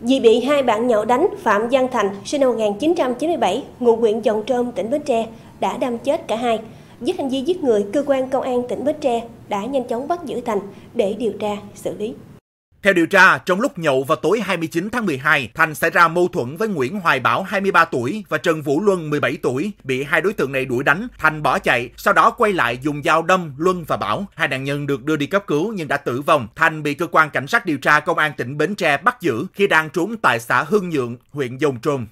Vì bị hai bạn nhậu đánh, Phạm Văn Thành, sinh năm 1997, ngụ huyện Giồng Trôm, tỉnh Bến Tre, đã đâm chết cả hai. Với hành vi giết người, cơ quan công an tỉnh Bến Tre đã nhanh chóng bắt giữ Thành để điều tra, xử lý. Theo điều tra, trong lúc nhậu vào tối 29 tháng 12, Thành xảy ra mâu thuẫn với Nguyễn Hoài Bảo 23 tuổi và Trần Vũ Luân 17 tuổi, bị hai đối tượng này đuổi đánh. Thành bỏ chạy, sau đó quay lại dùng dao đâm Luân và Bảo. Hai nạn nhân được đưa đi cấp cứu nhưng đã tử vong. Thành bị cơ quan cảnh sát điều tra công an tỉnh Bến Tre bắt giữ khi đang trốn tại xã Hương Nhượng, huyện Giồng Trôm.